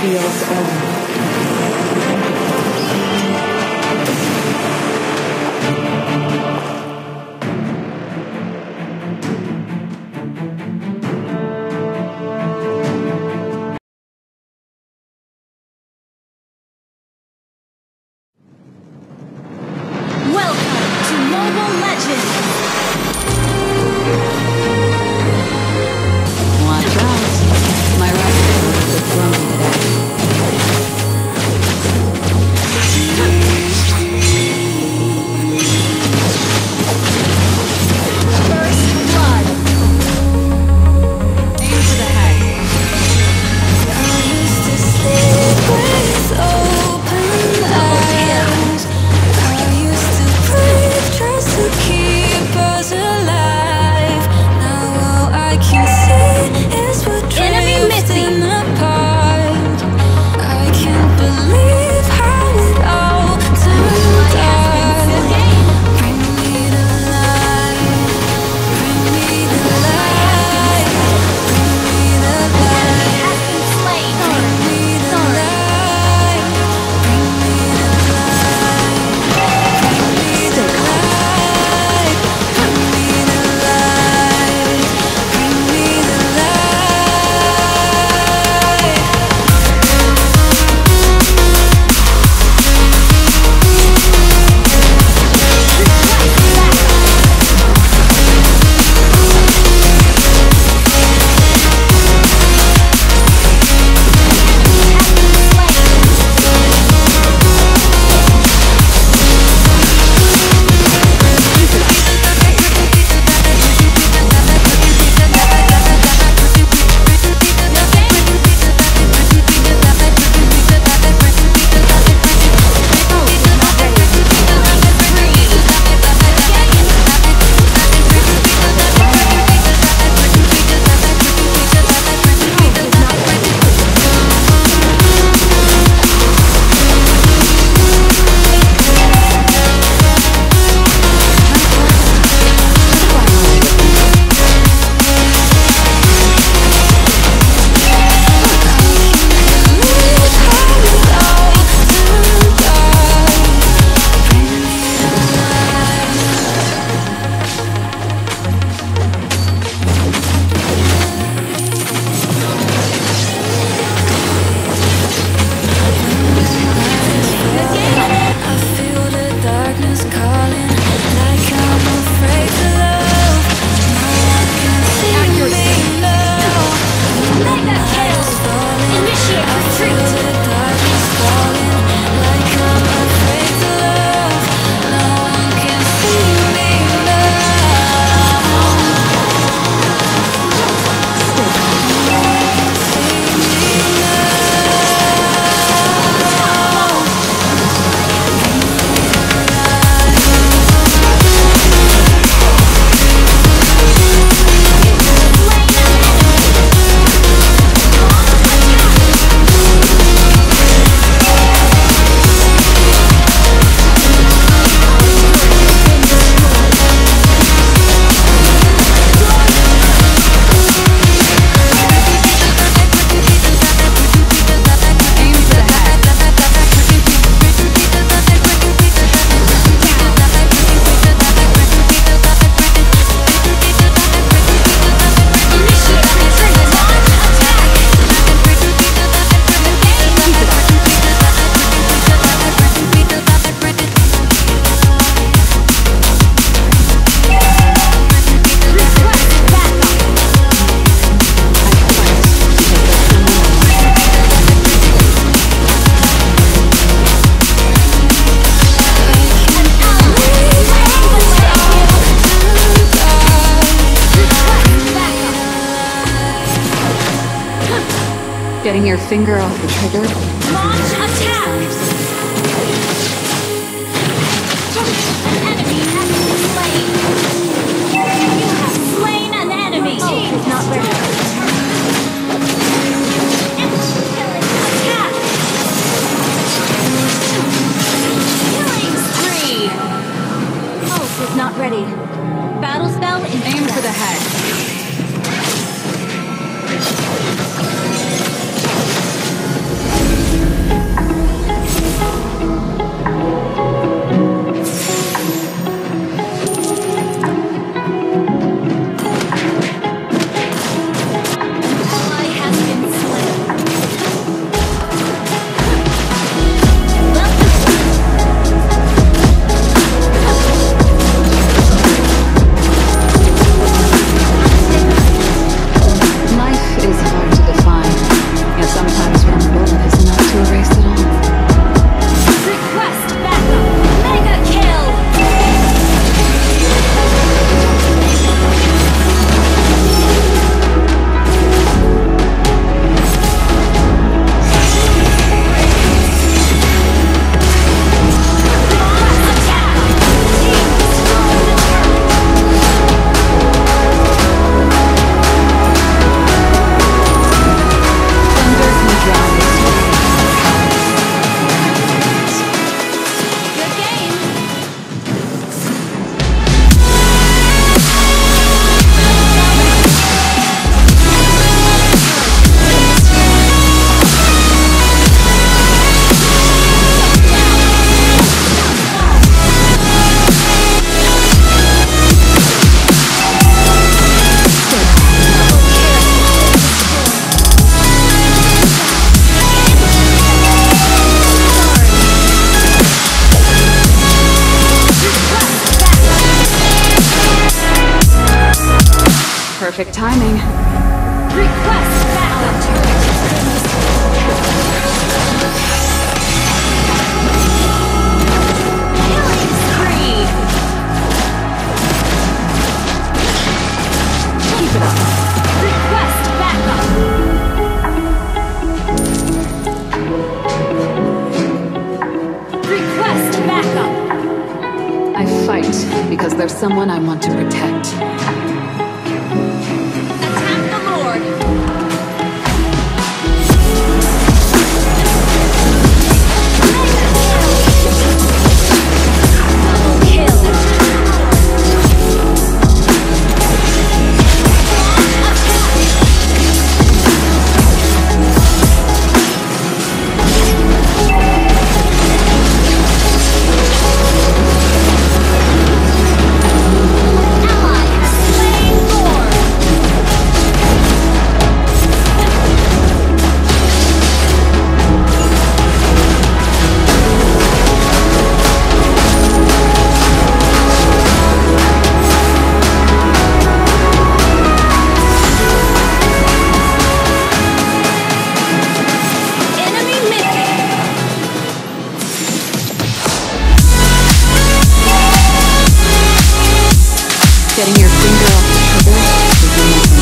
feels old. Getting your finger off the trigger? Launch attack! An enemy has been slain! You have slain an enemy! Oh, not very good. Attack! Killing spree! Pulse is not ready. Battle spell is aimed for the head. Perfect timing. Request backup. Killing spree. Keep it up. Because there's someone I want to protect. Attack the Lord! Double kill! Getting your finger off the trigger.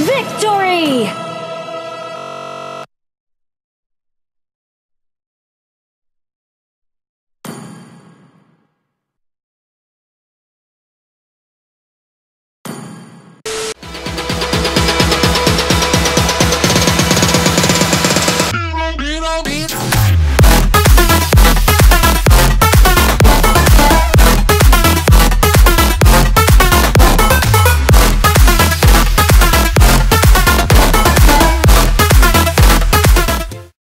Victory!